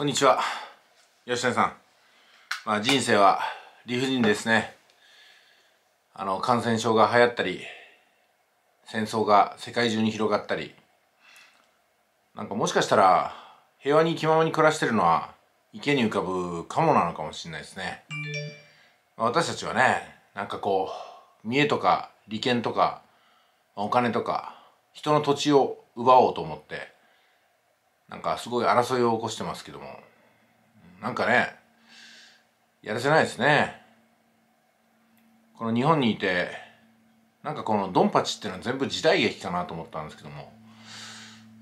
こんにちは、吉成さん。まあ、人生は理不尽ですね。感染症が流行ったり、戦争が世界中に広がったり、なんかもしかしたら平和に気ままに暮らしてるのは池に浮かぶカモなのかもしれないですね。まあ、私たちはね、なんかこう見栄とか利権とかお金とか人の土地を奪おうと思ってなんかすごい争いを起こしてますけども、なんかね、やるせないですね。この日本にいてなんかこのドンパチっていうのは全部時代劇かなと思ったんですけども、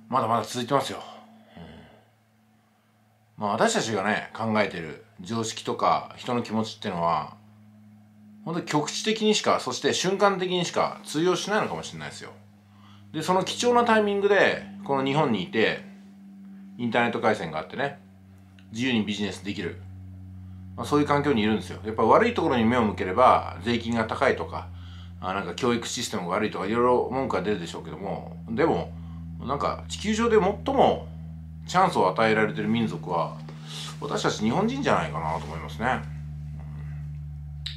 まだまだ続いてますよ。まあ、私たちがね考えてる常識とか人の気持ちっていうのは本当に局地的にしか、そして瞬間的にしか通用しないのかもしれないですよ。でその貴重なタイミングでこの日本にいてインターネット回線があってね、自由にビジネスできる、まあ、そういう環境にいるんですよ。やっぱり悪いところに目を向ければ税金が高いとか、なんか教育システムが悪いとかいろいろ文句が出るでしょうけども、でもなんか地球上で最もチャンスを与えられてる民族は私たち日本人じゃないかなと思いますね。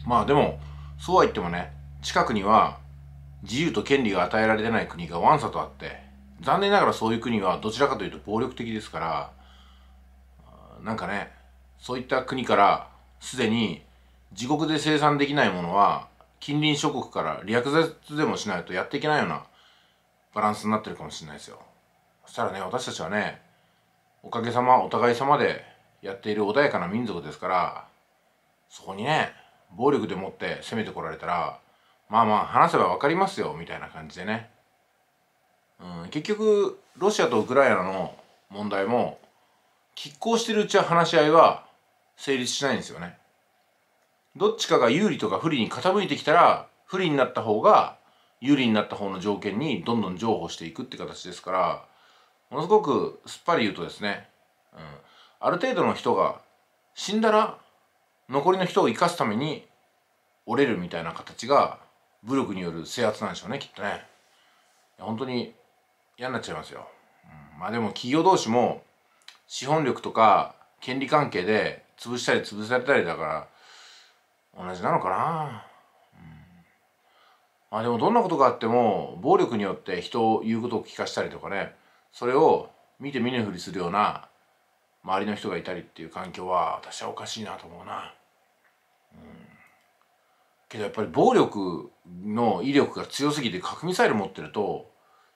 まあでもそうは言ってもね、近くには自由と権利が与えられてない国がわんさとあって、残念ながらそういう国はどちらかというと暴力的ですから、なんかね、そういった国からすでに自国で生産できないものは近隣諸国から略奪でもしないとやっていけないようなバランスになってるかもしれないですよ。そしたらね、私たちはね、おかげさまお互い様でやっている穏やかな民族ですから、そこにね暴力でもって攻めてこられたら、まあまあ話せば分かりますよみたいな感じでね。結局ロシアとウクライナの問題も拮抗してるうちは話し合いは成立しないんですよね。どっちかが有利とか不利に傾いてきたら、不利になった方が有利になった方の条件にどんどん譲歩していくって形ですから、ものすごくすっぱり言うとですね、ある程度の人が死んだら残りの人を生かすために折れるみたいな形が武力による制圧なんでしょうね、きっとね。本当に嫌になっちゃいますよ。まあでも企業同士も資本力とか権利関係で潰したり潰されたりだから同じなのかな。まあでもどんなことがあっても暴力によって人を言うことを聞かしたりとかね、それを見て見ぬふりするような周りの人がいたりっていう環境は私はおかしいなと思うな。けどやっぱり暴力の威力が強すぎて核ミサイル持ってると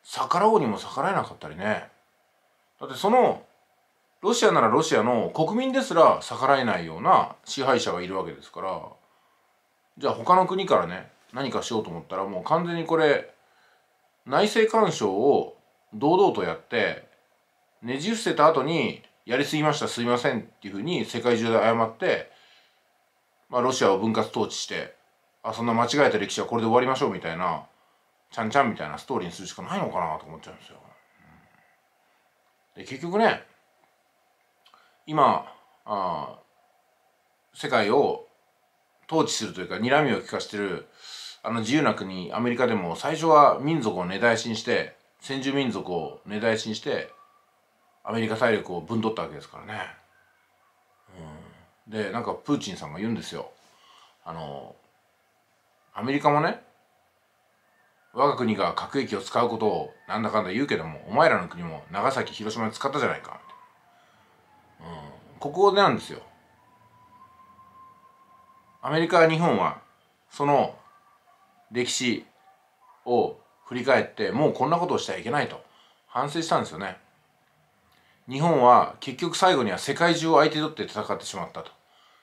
逆らおうにも逆らえなかったりね。だってそのロシアならロシアの国民ですら逆らえないような支配者がいるわけですから、じゃあ他の国からね何かしようと思ったら、もう完全にこれ内政干渉を堂々とやってねじ伏せた後に「やりすぎました、すいません」っていうふうに世界中で謝って、まあ、ロシアを分割統治して。そんな間違えた歴史はこれで終わりましょうみたいな、ちゃんちゃんみたいなストーリーにするしかないのかなと思っちゃうんですよ。で結局ね、今世界を統治するというか睨みを利かしてる自由な国アメリカでも、最初は民族を根絶やしにして、先住民族を根絶やしにしてアメリカ大陸をぶん取ったわけですからね。でなんかプーチンさんが言うんですよ。アメリカもね、我が国が核兵器を使うことをなんだかんだ言うけども、お前らの国も長崎広島で使ったじゃないかみたいな、ここでなんですよ。アメリカ日本はその歴史を振り返って、もうこんなことをしてはいけないと反省したんですよね。日本は結局最後には世界中を相手取って戦ってしまったと。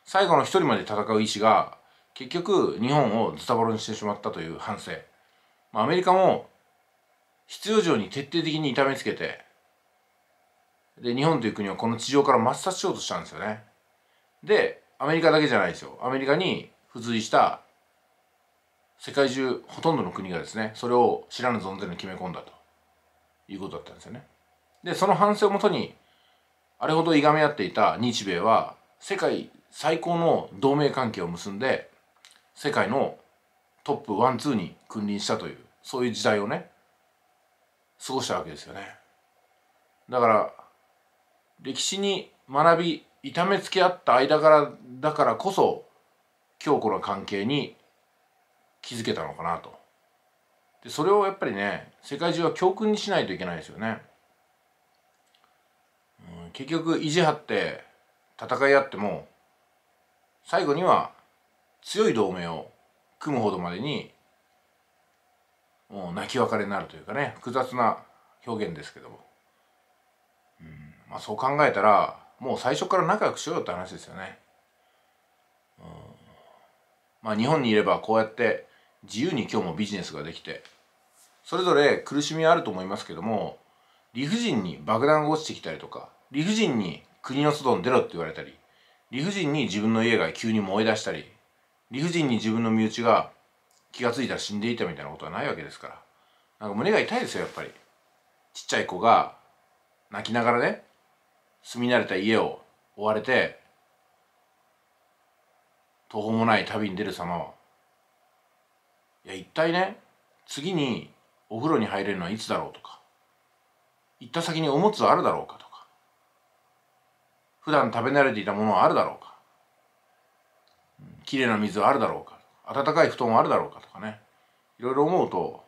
最後の一人まで戦う意志が結局日本をズタボロにしてしまったという反省。アメリカも必要以上に徹底的に痛めつけて、で日本という国はこの地上から抹殺しようとしたんですよね。でアメリカだけじゃないですよ。アメリカに付随した世界中ほとんどの国がですね、それを知らぬ存ぜぬ決め込んだということだったんですよね。でその反省をもとにあれほどいがみ合っていた日米は世界最高の同盟関係を結んで世界のトップワンツーに君臨したという、そういう時代をね過ごしたわけですよね。だから歴史に学び痛めつけ合った間柄だからこそ強固な関係に築けたのかなと。でそれをやっぱりね世界中は教訓にしないといけないですよね。結局意地張って戦い合っても最後には強い同盟を組むほどまでにもう泣き別れになるというかね、複雑な表現ですけども、まあ、そう考えたらもう最初から仲良くしようよって話ですよね。まあ、日本にいればこうやって自由に今日もビジネスができてそれぞれ苦しみはあると思いますけども、理不尽に爆弾が落ちてきたりとか、理不尽に国の外に出ろって言われたり、理不尽に自分の家が急に燃え出したり、理不尽に自分の身内が気がついたら死んでいたみたいなことはないわけですから、なんか胸が痛いですよやっぱり。ちっちゃい子が泣きながらね住み慣れた家を追われて途方もない旅に出る様は、いや一体ね次にお風呂に入れるのはいつだろうとか、行った先におむつはあるだろうかとか、普段食べ慣れていたものはあるだろうか、きれいな水はあるだろうか、暖かい布団はあるだろうかとかね、いろいろ思うと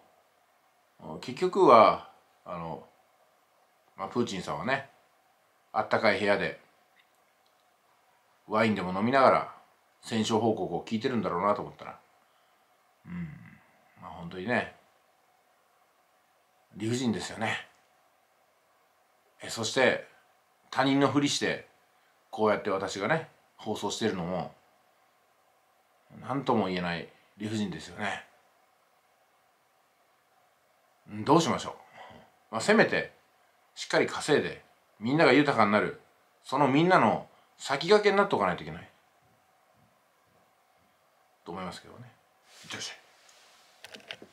結局はプーチンさんはねあったかい部屋でワインでも飲みながら戦勝報告を聞いてるんだろうなと思ったら、まあ本当にね理不尽ですよね。そして他人のふりしてこうやって私がね放送してるのも何とも言えない理不尽ですよね。どうしましょう。まあ、せめてしっかり稼いでみんなが豊かになる、そのみんなの先駆けになっておかないといけないと思いますけどね。いってらっしゃい。